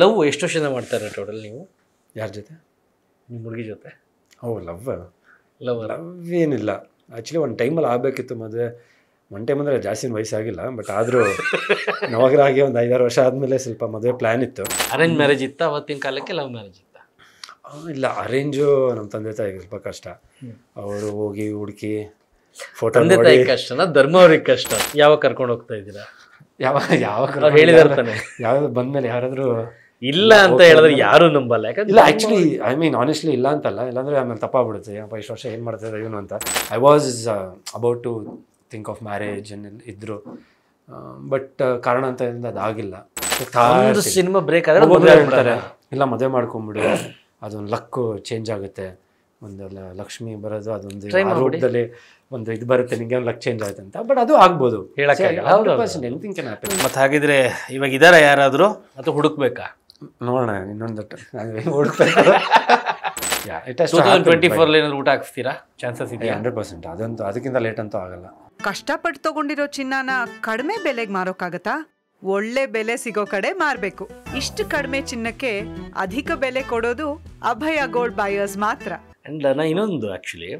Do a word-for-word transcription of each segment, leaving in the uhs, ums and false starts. Love ಎಷ್ಟು ಜನ ಮಾಡ್ತಾರೆ ಟೋಟಲ್ ನೀವು ಯಾರ ಜೊತೆ? ನಿಮ್ಮ ಹುಡುಗಿ ಜೊತೆ? ಓ ಲವ್ ಲವ್ ಲವ್ ಏನಿಲ್ಲ ಆ್ಯಕ್ಚುಲಿ. ಒಂದು ಟೈಮಲ್ಲಿ ಆಗಬೇಕಿತ್ತು ಮದುವೆ. ಒನ್ ಟೈಮ್ ಅಂದರೆ ಜಾಸ್ತಿ ವಯಸ್ಸಾಗಿಲ್ಲ, ಬಟ್ ಆದರೂ ನವಾಗ್ರ ಆಗಿ ಒಂದು ಐದಾರು ವರ್ಷ ಆದಮೇಲೆ ಸ್ವಲ್ಪ ಮದುವೆ ಪ್ಲ್ಯಾನ್ ಇತ್ತು. ಅರೇಂಜ್ ಮ್ಯಾರೇಜ್ ಇತ್ತು ಅವತ್ತಿನ ಕಾಲಕ್ಕೆ? ಲವ್ ಮ್ಯಾರೇಜ್ ಇತ್ತು. ಇಲ್ಲ ಅರೇಂಜು ನಮ್ಮ ತಂದೆ ತಾಯಿಗೆ ಸ್ವಲ್ಪ ಕಷ್ಟ. ಅವರು ಹೋಗಿ ಹುಡುಕಿ ಫೋಟೋ ತಂದೆ ತಾಯಿ ಕಷ್ಟನ ಧರ್ಮ ಅವ್ರಿಗೆ ಕಷ್ಟ. ಯಾವಾಗ ಕರ್ಕೊಂಡು ಹೋಗ್ತಾ ಇದ್ದೀರಾ? ಯಾವಾಗ ಯಾವಾಗ ಹೇಳಿದಾರ್ತಾನೆ ಯಾವ್ದು ಬಂದ್ಮೇಲೆ ಯಾರಾದರೂ ಇಲ್ಲ ಅಂತ ಹೇಳಿದ್ರೆ ಯಾರು ನಂಬಲ್ಲ. ಯಾಕಂದ್ರೆ ಇಲ್ಲ ಆ್ಯಕ್ಚುಲಿ ಐ ಮೀನ್ ಆನೆಸ್ಟ್ಲಿ ಇಲ್ಲ ಅಂತಲ್ಲ, ಇಲ್ಲಾಂದರೆ ಆಮೇಲೆ ತಪ್ಪಾಗ್ಬಿಡುತ್ತೆ. ಯಪ್ಪ ಇಷ್ಟು ವರ್ಷ ಏನು ಮಾಡ್ತಾಯಿದ್ದಾರೆ ಇವನು ಅಂತ. I was about to think of marriage ಇದ್ರು, ಬಟ್ ಕಾರಣಾಂತರದಿಂದ ಅದಾಗಿಲ್ಲ. ಸಿನಿಮಾ ಬ್ರೇಕ್ ಆದರೆ ಮದುವೆ ಮಾಡ್ತಾರೆ, ಇಲ್ಲ ಮದುವೆ ಮಾಡ್ಕೊಂಬಿಡು, ಅದೊಂದು ಲಕ್ಕು ಚೇಂಜ್ ಆಗುತ್ತೆ, ಒಂದು ಲಕ್ಷ್ಮಿ ಬರೋದು, ಅದೊಂದು ರೂಪದಲ್ಲಿ ಒಂದು ಇದು ಬರುತ್ತೆ, ನಿಮಗೆ ಲಕ್ ಚೇಂಜ್ ಆಯ್ತು ಅಂತ. ಬಟ್ ಅದು ಆಗ್ಬೋದು, ಮತ್ತೆ ಹಾಗಿದ್ರೆ ಇವಾಗ ಇದಾರ ಯಾರಾದರೂ ಅಥವಾ ಹುಡುಕ್ಬೇಕಾ? ನೋಡೋಣ ಇನ್ನೊಂದು ಊಟ ಹಾಕ್ಸ್ತೀರಾ? ಚಾನ್ಸಸ್ ಇದೆ ಹಂಡ್ರೆಡ್ ಪರ್ಸೆಂಟ್. ಅದಂತೂ ಅದಕ್ಕಿಂತ ಲೇಟ್ ಅಂತೂ ಆಗಲ್ಲ. ಕಷ್ಟಪಟ್ಟು ತಗೊಂಡಿರೋ ಚಿನ್ನನ ಕಡಿಮೆ ಬೆಲೆಗೆ ಮಾರೋಕ್ಕಾಗತ್ತಾ? ಒಳ್ಳೆ ಬೆಲೆ ಸಿಗೋ ಕಡೆ ಮಾರಬೇಕು. ಇಷ್ಟು ಕಡಿಮೆ ಚಿನ್ನಕ್ಕೆ ಅಧಿಕ ಬೆಲೆ ಕೊಡೋದು ಅಭಯ ಗೋಲ್ಡ್ ಬಯರ್ಸ್ ಮಾತ್ರ. ಆ್ಯಂಡ್ ನಾನು ಇನ್ನೊಂದು ಆ್ಯಕ್ಚುಲಿ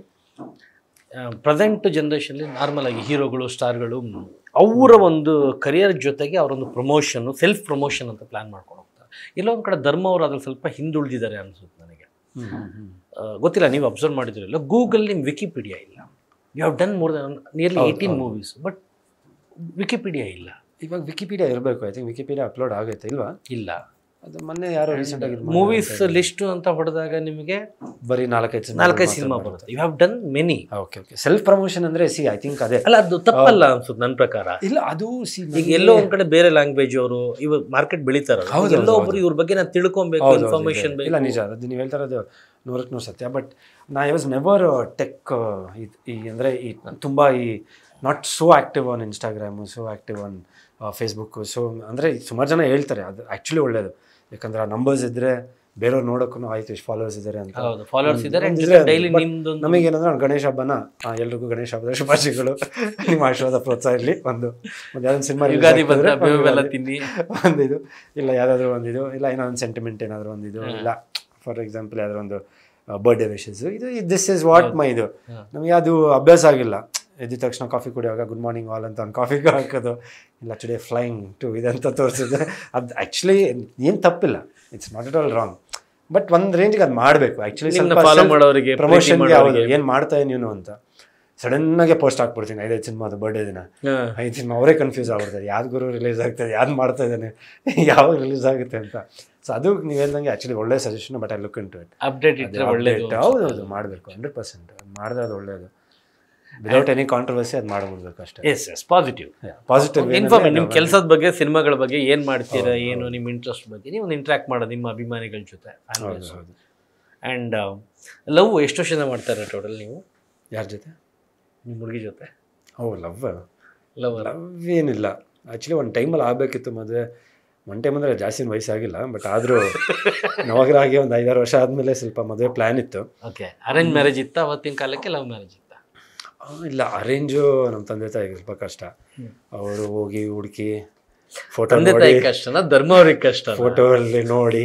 ಪ್ರೆಸೆಂಟ್ ಜನ್ರೇಷನಲ್ಲಿ ನಾರ್ಮಲ್ ಆಗಿ ಹೀರೋಗಳು, ಸ್ಟಾರ್ಗಳು ಅವರ ಒಂದು ಕರಿಯರ್ ಜೊತೆಗೆ ಅವರೊಂದು ಪ್ರಮೋಷನ್ನು, ಸೆಲ್ಫ್ ಪ್ರಮೋಷನ್ ಅಂತ ಪ್ಲ್ಯಾನ್ ಮಾಡ್ಕೊಂಡು ಹೋಗ್ತಾರೆ. ಇಲ್ಲೊಂದು ಕಡೆ ಧರ್ಮ ಅವರು ಅದ್ರಲ್ಲಿ ಸ್ವಲ್ಪ ಹಿಂದುಳಿದಿದ್ದಾರೆ ಅನಿಸುತ್ತೆ ನನಗೆ. ಗೊತ್ತಿಲ್ಲ ನೀವು ಅಬ್ಸರ್ವ್ ಮಾಡಿದ್ರಲ್ಲ, ಗೂಗಲ್ ನಿಮ್ಮ ವಿಕಿಪೀಡಿಯಾ ಇಲ್ಲ. You have done more than nearly eighteen movies, but Wikipedia ಇಲ್ಲ. ಇವಾಗ ವಿಕಿಪೀಡಿಯಾ ಇರಬೇಕು, ಐ ಥಿಂಕ್ ವಿಕಿಪೀಡಿಯಾ ಅಪ್ಲೋಡ್ ಆಗುತ್ತೆ ಇಲ್ವಾ? ಇಲ್ಲ, ಅದು ಮೊನ್ನೆ ಯಾರೋ ರೀಸೆಂಟ್ ಆಗಿ ಮೂವೀಸ್ ಲಿಸ್ಟು ಅಂತ ಹೊಡೆದಾಗ ನಿಮಗೆ ಬರೀ ನಾಲ್ಕೈದು ನಾಲ್ಕೈದು ಸಿನಿಮಾ ಬರುತ್ತೆ. You have done many. Okay okay, self promotion ಅಂದರೆ ಸಿ ಐ ಥಿಂಕ್ ಅದೇ ಅಲ್ಲ, ಅದು ತಪ್ಪಲ್ಲ ಅನ್ಸುತ್ತೆ ನನ್ನ ಪ್ರಕಾರ. ಇಲ್ಲ ಅದು ಸಿ ಈಗ ಎಲ್ಲೋ ಒಂದು ಕಡೆ ಬೇರೆ ಲ್ಯಾಂಗ್ವೇಜ್ ಅವರು ಇವಾಗ ಮಾರ್ಕೆಟ್ ಬೆಳೀತಾರಲ್ಲ, ಎಲ್ಲೋ ಒಬ್ಬರು ಇವ್ರ ಬಗ್ಗೆ ನಾನು ತಿಳ್ಕೊಬೇಕು ಇನ್ಫಾರ್ಮೇಷನ್. ಇಲ್ಲ ನಿಜ, ಅದು ನೀವು ಹೇಳ್ತಾ ಇರೋದು ನೂರಕ್ಕೆ ನೂರು ಸತ್ಯ. ಬಟ್ ನಾ ಐ ವಾಸ್ ನೆವರ್ ಟೆಕ್ ಈ ಅಂದರೆ ಈ ತುಂಬ ಈ not so active on Instagram, so active on Facebook. So ಅಂದರೆ ಸುಮಾರು ಜನ ಹೇಳ್ತಾರೆ ಅದು ಆ್ಯಕ್ಚುಲಿ ಒಳ್ಳೆಯದು, ಯಾಕಂದ್ರೆ ಆ ನಂಬರ್ಸ್ ಇದ್ದರೆ ಬೇರೆಯವ್ರು ನೋಡೋಕ್ಕೂ ಆಯಿತು ಇಷ್ಟು ಫಾಲೋವರ್ಸ್ ಇದ್ದಾರೆ ಅಂತ. ಫಾಲೋವರ್ಸ್ ಇದ್ದಾರೆ ನಮಗೇನಂದ್ರೆ ಗಣೇಶ್ ಹಬ್ಬನ ಎಲ್ರಿಗೂ ಗಣೇಶ್ ಹಬ್ಬದ ಶುಭಾಶಯಗಳು, ನಿಮ್ಮ ಆಶೀರ್ವಾದ ಪ್ರೋತ್ಸಾಹ ಇರಲಿ. ಒಂದು ಒಂದು ಯಾವುದೊಂದು ಸಿನಿಮಾ ಒಂದು ಇದು ಇಲ್ಲ ಯಾವುದಾದ್ರೂ ಒಂದು ಇದು ಇಲ್ಲ ಏನೋ ಒಂದು ಸೆಂಟಿಮೆಂಟ್ ಏನಾದರೂ ಒಂದು ಇದು ಇಲ್ಲ ಫಾರ್ ಎಕ್ಸಾಂಪಲ್ ಯಾವುದೋ ಒಂದು ಬರ್ಡೇ ವಿಶಸ್ಸು ಇದು ದಿಸ್ ಇಸ್ ವಾಟ್ ಮೈ ಇದು. ನಮಗೆ ಅದು ಅಭ್ಯಾಸ ಆಗಿಲ್ಲ. ಎದ್ದ ತಕ್ಷಣ ಕಾಫಿ ಕುಡಿಯುವಾಗ ಗುಡ್ ಮಾರ್ನಿಂಗ್ ಆಲ್ ಅಂತ ಒಂದು ಕಾಫಿಗೆ ಹಾಕೋದು ಇಲ್ಲ ಟುಡೇ ಫ್ಲೈಯಿಂಗ್ ಟು ಇದಂತ ತೋರಿಸಿದ್ರೆ ಅದು ಆ್ಯಕ್ಚುಲಿ ಏನು ತಪ್ಪಿಲ್ಲ, it's not at all wrong. But ಒಂದು ರೇಂಜಿಗೆ ಅದು ಮಾಡಬೇಕು ಆ್ಯಕ್ಚುಲಿ. ಪ್ರಮೋಷನ್ಗೆ ಹೌದು ಏನು ಮಾಡ್ತಾ ನೀನು ಅಂತ ಸಡನ್ನಾಗೆ ಪೋಸ್ಟ್ ಹಾಕ್ಬಿಡ್ತೀನಿ ಐದೈದು ಸಿನಿಮಾದು ಬರ್ಡೇ ದಿನ ಐದು ಸಿನಿಮಾ. ಅವರೇ ಕನ್ಫ್ಯೂಸ್ ಆಗ್ಬಿಡ್ತಾರೆ, ಯಾವ್ದು ಗುರು ರಿಲೀಸ್ ಆಗ್ತದೆ, ಯಾವ್ದು ಮಾಡ್ತಾ ಇದ್ದಾನೆ, ಯಾವಾಗ ರಿಲೀಸ್ ಆಗುತ್ತೆ ಅಂತ. ಸೊ ಅದು ನೀವು ಹೇಳ್ದಂಗೆ ಆ್ಯಕ್ಚುಲಿ ಒಳ್ಳೆ suggestion. But I look in to it, update ಇಟ್ಟರೆ ಒಳ್ಳೆಯದು. ಹೌದು ಹೌದು ಮಾಡಬೇಕು ಹಂಡ್ರೆಡ್ ಪರ್ಸೆಂಟ್ ಮಾಡಿದ್ರೆ ಅದು ಒಳ್ಳೆಯದು. ವಿದೌಟ್ ಎನಿ ಕಾಂಟ್ರವರ್ಸಿ ಅದು ಮಾಡ್ಬಿಡ್ಬೇಕು ಅಷ್ಟೇ. Yes yes positive positive information. ನಿಮ್ಮ ಕೆಲಸದ ಬಗ್ಗೆ, ಸಿನಿಮಾಗಳ ಬಗ್ಗೆ, ಏನು ಮಾಡ್ತೀರಾ, ಏನು ನಿಮ್ಮ ಇಂಟ್ರೆಸ್ಟ್ ಬಗ್ಗೆ ನೀವು ಇಂಟ್ರ್ಯಾಕ್ಟ್ ಮಾಡೋದು ನಿಮ್ಮ ಅಭಿಮಾನಿಗಳ ಜೊತೆ. ಆ್ಯಂಡ್ ಲವ್ ಎಷ್ಟು ವರ್ಷ ಮಾಡ್ತಾರೆ ಟೋಟಲ್ ನೀವು ಯಾರ ಜೊತೆ? ನಿಮ್ಮ ಹುಡುಗಿ ಜೊತೆ? ಓ ಲವ್ ಲವ್ ಲವ್ ಏನಿಲ್ಲ ಆ್ಯಕ್ಚುಲಿ. ಒಂದು ಟೈಮಲ್ಲಿ ಆಗಬೇಕಿತ್ತು ಮದುವೆ. ಒನ್ ಟೈಮ್ ಅಂದರೆ ಜಾಸ್ತಿ ವಯಸ್ಸಾಗಿಲ್ಲ, ಬಟ್ ಆದರೂ ನವಾಗ್ರ ಆಗಿ ಒಂದು ಐದಾರು ವರ್ಷ ಆದಮೇಲೆ ಸ್ವಲ್ಪ ಮದುವೆ ಪ್ಲ್ಯಾನ್ ಇತ್ತು. ಓಕೆ, ಅರೇಂಜ್ ಮ್ಯಾರೇಜ್ ಇತ್ತು ಅವತ್ತಿನ ಕಾಲಕ್ಕೆ? ಲವ್ ಮ್ಯಾರೇಜ್ ಇತ್ತು. ಇಲ್ಲ ಅರೇಂಜು ನಮ್ಮ ತಂದೆ ತಾಯಿಗೆ ಸ್ವಲ್ಪ ಕಷ್ಟ. ಅವರು ಹೋಗಿ ಹುಡುಕಿ ಫೋಟೋ ತಂದೆ ತಾಯಿಗೆ ಕಷ್ಟನ ಧರ್ಮ ಅವ್ರಿಗೆ ಕಷ್ಟ. ಫೋಟೋಲ್ಲಿ ನೋಡಿ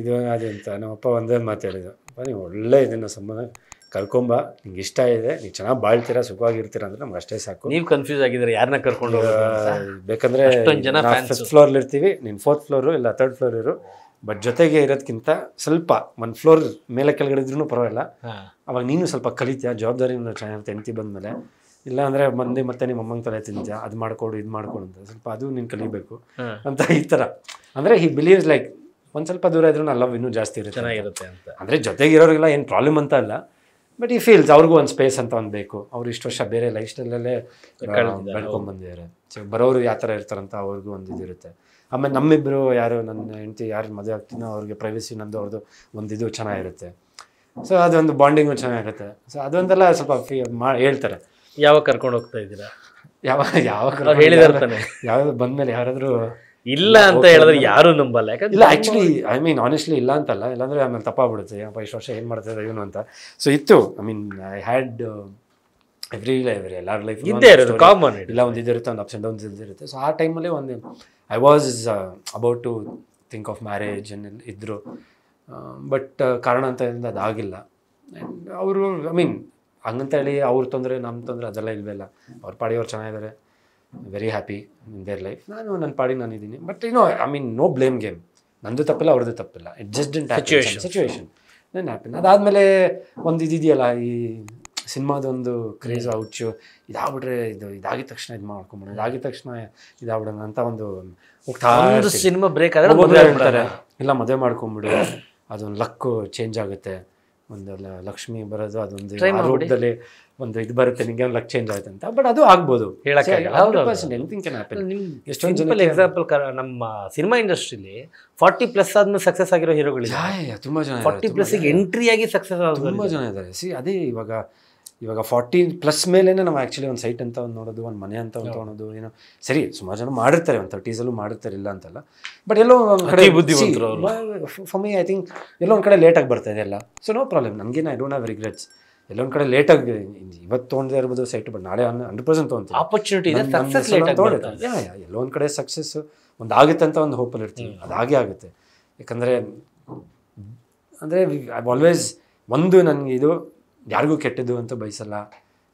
ಇದು ಅದಂತ ನಮ್ಮ ಅಪ್ಪ ಒಂದೇ ಮಾತಾಡಿದ್ರು, ನೀವು ಒಳ್ಳೆ ಇದನ್ನು ಸಂಬಂಧ ಕರ್ಕೊಂಬ, ನಿಂಗೆ ಇಷ್ಟ ಇದೆ, ನೀವು ಚೆನ್ನಾಗಿ ಬಾಳ್ತೀರಾ, ಸುಖವಾಗಿರ್ತೀರ ಅಂದರೆ ನಮ್ಗೆ ಅಷ್ಟೇ ಸಾಕು. ನೀವು ಕನ್ಫ್ಯೂಸ್ ಆಗಿದ್ದೀರಾ ಯಾರನ್ನ ಕರ್ಕೊಂಡು ಬೇಕಂದ್ರೆ? ಫಿಫ್ತ್ ಫ್ಲೋರ್ಲ್ಲಿ ಇರ್ತೀವಿ, ನೀನು ಫೋರ್ತ್ ಫ್ಲೋರು ಇಲ್ಲ ಥರ್ಡ್ ಫ್ಲೋರ್ ಇರು, ಬಟ್ ಜೊತೆಗೆ ಇರೋದಕ್ಕಿಂತ ಸ್ವಲ್ಪ ಒಂದು ಫ್ಲೋರ್ ಮೇಲೆ ಕೆಳಗಡೆದ್ರೂ ಪರವಾಗಿಲ್ಲ, ಅವಾಗ ನೀನು ಸ್ವಲ್ಪ ಕಲಿತೀಯ, ಜವಾಬ್ದಾರಿ ಚೆನ್ನಾಗಿರುತ್ತೆ ಹೆಂಡ್ತಿ ಬಂದಮೇಲೆ. ಇಲ್ಲ ಅಂದರೆ ಮಂದಿ ಮತ್ತೆ ನಿಮ್ಮ ಅಮ್ಮಂಗೆ ತಲೆ ತಿಂತೀಯ, ಅದು ಮಾಡಿಕೊಡು ಇದು ಮಾಡಿಕೊಡು ಅಂತ, ಸ್ವಲ್ಪ ಅದು ನೀನು ಕಲಿಬೇಕು ಅಂತ ಈ ಥರ. ಅಂದರೆ ಈ ಬಿಲೀವ್ಸ್ ಲೈಕ್ ಒಂದು ಸ್ವಲ್ಪ ದೂರ ಇದ್ರೂ ಆ ಲವ್ ಇನ್ನೂ ಜಾಸ್ತಿ ಇರುತ್ತೆ, ಚೆನ್ನಾಗಿರುತ್ತೆ ಅಂತ. ಅಂದರೆ ಜೊತೆಗಿರೋರಿಗೆಲ್ಲ ಏನು ಪ್ರಾಬ್ಲಮ್ ಅಂತ ಅಲ್ಲ, ಬಟ್ ಈ ಫೀಲ್ಸ್ ಅವ್ರಿಗೂ ಒಂದು ಸ್ಪೇಸ್ ಅಂತ ಒಂದು ಬೇಕು. ಅವ್ರು ಇಷ್ಟು ವರ್ಷ ಬೇರೆ ಲೈಫ್ ಸ್ಟೈಲಲ್ಲೇ ಬೆಳ್ಕೊಂಡು ಬಂದಿದ್ದಾರೆ, ಸೊ ಬರೋರು ಯಾವ ಥರ ಇರ್ತಾರಂತ ಅವ್ರಿಗೂ ಒಂದು ಇದಿರುತ್ತೆ. ಆಮೇಲೆ ನಮ್ಮಿಬ್ಬರು ಯಾರು ನನ್ನ ಹೆಂಡತಿ ಯಾರು ಮದುವೆ ಆಗ್ತೀನೋ ಅವ್ರಿಗೆ ಪ್ರೈವಸಿ ನಂದು ಅವ್ರದ್ದು ಒಂದು ಇದು ಚೆನ್ನಾಗಿರುತ್ತೆ. ಸೊ ಅದೊಂದು ಬಾಂಡಿಂಗು ಚೆನ್ನಾಗಿರುತ್ತೆ. ಸೊ ಅದೊಂದೆಲ್ಲ ಸ್ವಲ್ಪ ಫೀ ಮಾಡಿ ಹೇಳ್ತಾರೆ. ಯಾವಾಗ ಕರ್ಕೊಂಡು ಹೋಗ್ತಾ ಇದ್ದೀರಾ? ಯಾವಾಗ ಯಾವಾಗ ಹೇಳಿದಾರ್ತಾನೆ ಯಾವ್ದು ಬಂದಮೇಲೆ ಯಾರಾದರೂ ಇಲ್ಲ ಅಂತ ಹೇಳಿದ್ರೆ ಯಾರು ನಂಬಲ್ಲ. ಯಾಕಂದ್ರೆ ಇಲ್ಲ ಆ್ಯಕ್ಚುಲಿ ಐ ಮೀನ್ ಆನೆಸ್ಟ್ಲಿ ಇಲ್ಲ ಅಂತಲ್ಲ, ಇಲ್ಲಾಂದರೆ ಆಮೇಲೆ ತಪ್ಪಾಗ್ಬಿಡುತ್ತೆ, ಯಪ್ಪ ಇಷ್ಟು ವರ್ಷ ಏನು ಮಾಡ್ತಾಯಿದ್ದಾರೆ ಇವನು ಅಂತ. ಸೊ ಇತ್ತು I mean I had every every ಎಲ್ಲರ ಲೈಫ್ ಇದ್ದೇ ಇರೋದು ಕಾಮನ್. ಇಲ್ಲ ಒಂದು ಇದಿರುತ್ತೆ, ಒಂದು ಅಪ್ಸ್ ಆ್ಯಂಡ್ ಡೌನ್ಸ್ ಇದಿರುತ್ತೆ. ಸೊ ಆ ಟೈಮಲ್ಲಿ ಒಂದು I was about to think of marriage and idru. Um, but Karananthalinda uh, adagilla. And our, I mean, Angantali, our Tundre, Nam Tundra, Adala Ilvela, or Padi or Chanadere, very happy in their life. But you know, I mean, no blame game. Nandu Tapilla or the Tapilla. It just didn't happen. Situation. Situation. Then happened. Adadmele, one Didiala, cinema dondu, craze out you, Idavre, Idagitaksna, Markum, Idagitaksna, Idavranantandu, Ukta, cinema break, I don't know. Illa Made Markum, Adon Lakko, change Agate. Lakshmi Barazad, I wrote the lay on the birth and again, luck change. But other Agbodo, anything can happen. A simple example, cinema industry, forty plus success. Forty plus entry success. See, Adi Vaga, Vaga forty plus male and I'm actually on site and town, Nodo, and Maniantono, you know, serious, Majan Martyr and thirty-zero Martyr Lantala. But yellow, for me, I think yellow and later birthday. So, no problem. Again, I don't have regrets. Yellow and later, but don't there with the site, but not one hundred percent opportunity. That's success later. Yeah, yellow and success on the Agatanta on the hope. Adagagate. I've always one do Nangido, Yargo Ketedu and the Baisala,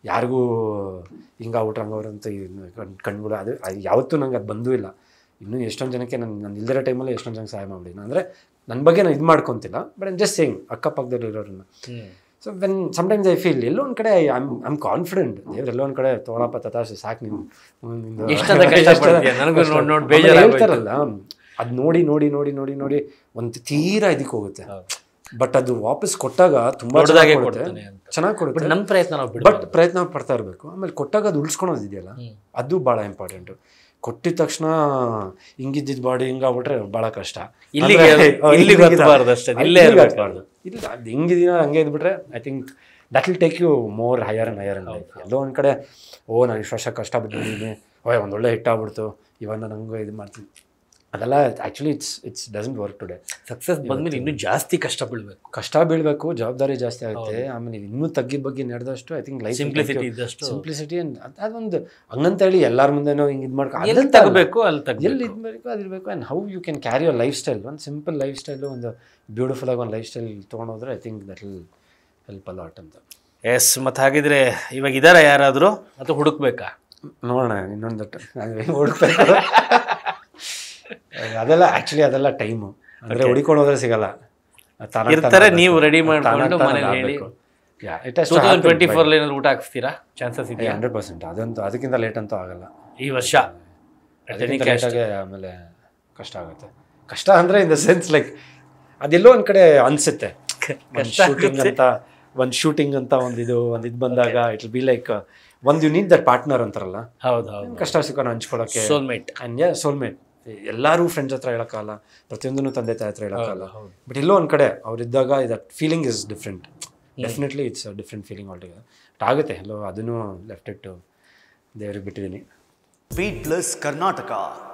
Yargo Inga Utangor and Kandula, Yautunanga Banduilla. You know, Estanjan and Nilder Tamil Estanjan Saimam. Nanbagan is Marcontilla, but I'm just saying a cup of the river. So when sometimes I feel alone, I'm, I'm confident. Alone, Kada, Tora Patatas is acting. Nodi, Nodi, Nodi, Nodi, Nodi, one Tira Dikota. But at the Wapis Kotaga, Tumada, Chanako, but none Pretna, but Pretna Patarbeco, I mean Kotaga Dulskona Didela, Adu Bada important. Kotitakshna, Ingid body, Inga, whatever, Balakasta. Illegal, illegal, illegal. The Ingidina and Gay, I think that will take you more higher and higher in life. Don't cut a own and Shasha Kasta, or on the late Taburto, even Nango, the Martin. Actually, it's, it doesn't work today. Success is not just a job. It's a job. It's a job. I think life simplicity. Simplicity and that's one thing. And how you can carry your lifestyle. One simple lifestyle, beautiful lifestyle, I think that will help a lot. Yes, if you are here, you will be no, no, no. Actually, that's time. twenty twenty-four chances one hundred percent. That's in the sense like one shooting it'll be like one you need that partner. Soulmate. And yeah, soulmate. Ellaru friends hatra helakala pratiyondunu tande hatra helakala but illo on kade avaru iddaga that feeling is different. Mm. Definitely it's a different feeling altogether. Tagate hello adunu left it to they are between Speed Plus Karnataka.